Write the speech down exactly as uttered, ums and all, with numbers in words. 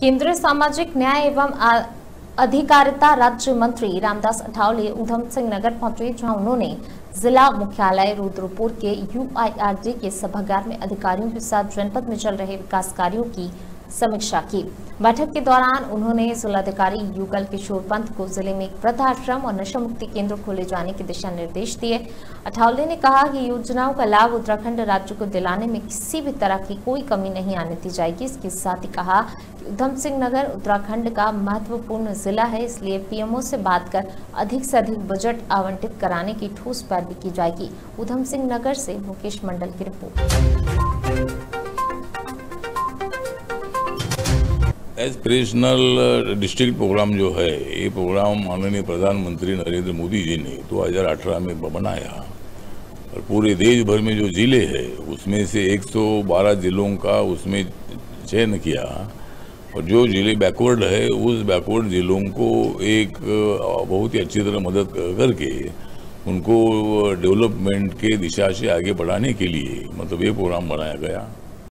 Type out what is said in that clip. केंद्रीय सामाजिक न्याय एवं अधिकारिता राज्य मंत्री रामदास अठावले उधम सिंह नगर पहुंचे, जहां उन्होंने जिला मुख्यालय रुद्रपुर के यू आई आर डी के सभागार में अधिकारियों के साथ जनपद में चल रहे विकास कार्यों की समीक्षा की। बैठक के दौरान उन्होंने जिलाधिकारी युगल किशोर पंत को जिले में एक वृद्धाश्रम और नशा मुक्ति केंद्र खोले जाने के दिशा निर्देश दिए। अठावले ने कहा कि योजनाओं का लाभ उत्तराखंड राज्य को दिलाने में किसी भी तरह की कोई कमी नहीं आने दी जाएगी। इसके साथ ही कहा कि उधम सिंह नगर उत्तराखंड का महत्वपूर्ण जिला है, इसलिए पी एम ओ से बात कर अधिक से अधिक बजट आवंटित कराने की ठोस पैरवी की जाएगी। उधम सिंह नगर से मुकेश मंडल की रिपोर्ट। एस्परेशनल डिस्ट्रिक्ट प्रोग्राम जो है, ये प्रोग्राम माननीय प्रधानमंत्री नरेंद्र मोदी जी ने दो हज़ार अठारह में बनाया और पूरे देश भर में जो ज़िले हैं उसमें से एक सौ बारह ज़िलों का उसमें चयन किया और जो ज़िले बैकवर्ड है उस बैकवर्ड ज़िलों को एक बहुत ही अच्छी तरह मदद करके उनको डेवलपमेंट के दिशा से आगे बढ़ाने के लिए मतलब ये प्रोग्राम बनाया गया।